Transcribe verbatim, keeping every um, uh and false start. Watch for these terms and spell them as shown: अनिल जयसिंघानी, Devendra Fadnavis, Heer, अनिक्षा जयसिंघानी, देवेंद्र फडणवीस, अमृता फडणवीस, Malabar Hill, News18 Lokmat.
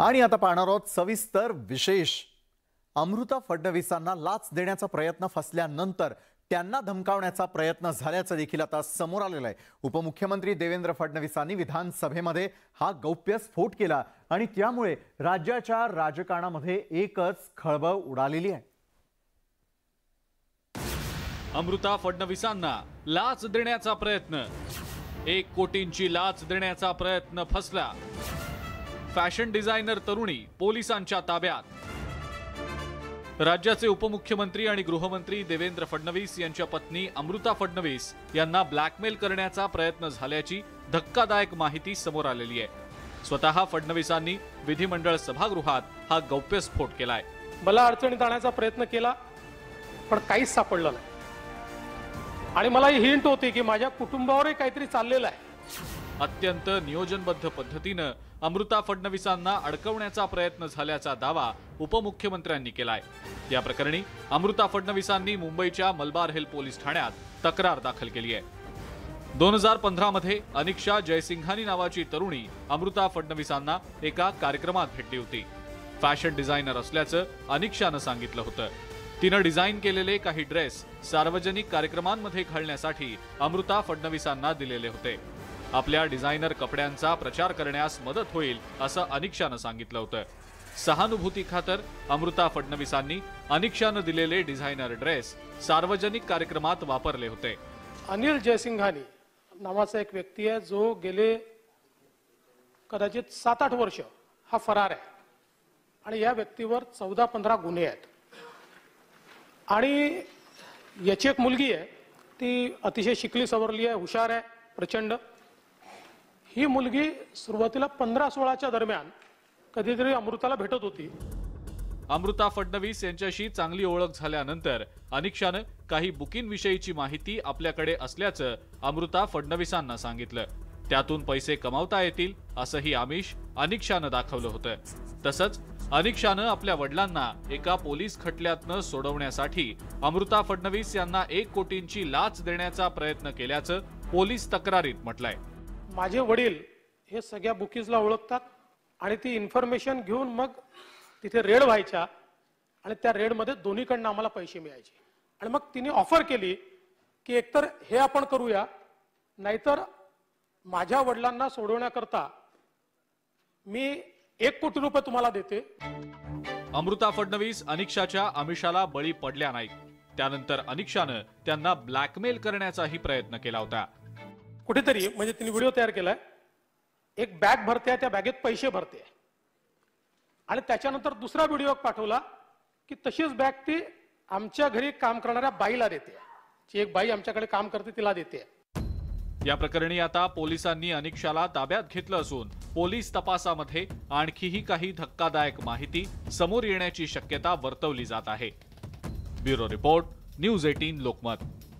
आणि आता पाहणार आहोत सविस्तर विशेष। अमृता फडणवीसांना लाच देण्याचा प्रयत्न फसल्यानंतर त्यांना धमकावण्याचा प्रयत्न झाल्याचं देखील आता समोर आलेलं आहे। उपमुख्यमंत्री देवेंद्र फडणवीसांनी विधानसभेमध्ये हा गौप्यस्फोट केला आणि त्यामुळे राज्याच्या राजकारणामध्ये एकच खळबळ उडालेली आहे। अमृता फडणवीसांना लाच देण्याचा प्रयत्न, एक कोटींची लाच देण्याचा प्रयत्न फसला। फॅशन डिझायनर तरुणी पोलिसांच्या ताब्यात। राज्याचे उपमुख्यमंत्री आणि गृहमंत्री देवेंद्र फडणवीस यांच्या पत्नी अमृता फडणवीस यांना ब्लॅकमेल करण्याचा प्रयत्न झाल्याची धक्कादायक माहिती समोर आलेली आहे। स्वतः फडणवीसांनी विधिमंडळ सभागृहात हा गौप्यस्फोट केलाय। मला अडचणीत आणण्याचा प्रयत्न केला पण काहीच सापडलं नाही आणि मला ही हिंट होती की माझ्या कुटुंबावरही काहीतरी चाललेलं आहे। अत्यंत नियोजनबद्ध पद्धतीने अमृता फडणवीसांना अडकवण्याचा प्रयत्न झाल्याचा दावा उपमुख्यमंत्र्यांनी केलाय। या प्रकरणी अमृता फडणवीसांनी मुंबईच्या मलबार हिल पोलीस ठाण्यात तक्रार दाखल केली आहे। दोन हजार पंधरा मध्ये अनिक्षा जयसिंघानी नावाची तरुणी अमृता फडणवीसांना एका कार्यक्रमात भेटली होती। फॅशन डिझायनर असल्याचं अनिक्षानं सांगितलं होतं। तिनं डिझाईन केलेले काही ड्रेस सार्वजनिक कार्यक्रमांमध्ये घालण्यासाठी अमृता फडणवीसांना दिलेले होते। आपल्या डिझायनर कपड्यांचा प्रचार करण्यास मदत होईल असं अनिक्षानं सांगितलं होतं। सहानुभूती खातर अमृता फडणवीसांनी अनिक्षानं दिलेले डिझायनर ड्रेस सार्वजनिक कार्यक्रमात वापरले होते। अनिल जयसिंघानी नावाचा एक व्यक्ती आहे जो गेले कदाचित सात आठ वर्ष हा फरार आहे आणि या व्यक्तीवर चौदा पंधरा गुन्हे आहेत आणि याची एक मुलगी आहे ती अतिशय शिकली सवरली आहे, हुशार आहे प्रचंड। ही मुलगी सुरुवातीला पंधरा सोळाच्या दरम्यान कधीतरी अमृताला भेटत होती। अमृता फडणवीस यांच्याशी चांगली ओळख झाल्यानंतर अनिक्षानं काही बुकिंगविषयीची माहिती आपल्याकडे असल्याचं अमृता फडणवीसांना सांगितलं। त्यातून पैसे कमावता येतील असंही आमिष अनिक्षानं दाखवलं होतं। तसंच अनिक्षानं आपल्या वडिलांना एका पोलीस खटल्यातनं सोडवण्यासाठी अमृता फडणवीस यांना एक कोटींची लाच देण्याचा प्रयत्न केल्याचं पोलीस तक्रारीत म्हटलंय। माझे वडील हे सगळ्या बुकीजला ओळखतात आणि ती इन्फॉर्मेशन घेऊन मग तिथे रेड व्हायच्या आणि त्या रेडमध्ये दोन्हीकडनं आम्हाला पैसे मिळायचे। आणि मग तिने ऑफर केली की एकतर हे आपण करूया नाहीतर माझ्या वडिलांना सोडवण्याकरता मी एक कोटी रुपये तुम्हाला देते। अमृता फडणवीस अनिक्षाच्या आमिषाला बळी पडल्या नाहीत। त्यानंतर अनिक्षानं त्यांना ब्लॅकमेल करण्याचाही प्रयत्न केला होता। कुठेतरी म्हणजे तिने व्हिडिओ तयार केलाय, एक बॅग भरते, त्या बॅगेत पैसे भरते आणि त्याच्यानंतर दुसरा व्हिडिओ पाठवला की तशीच बॅग ती आमच्या घरी काम करणाऱ्या बाईला देते। जी एक बाई आमच्याकडे काम करते तिला देते। या प्रकरणी आता पोलिसांनी अनिक्षाला ताब्यात घेतलं असून पोलीस तपासामध्ये आणखीही काही धक्कादायक माहिती समोर येण्याची शक्यता वर्तवली जात आहे। ब्युरो रिपोर्ट, न्यूज एटीन लोकमत।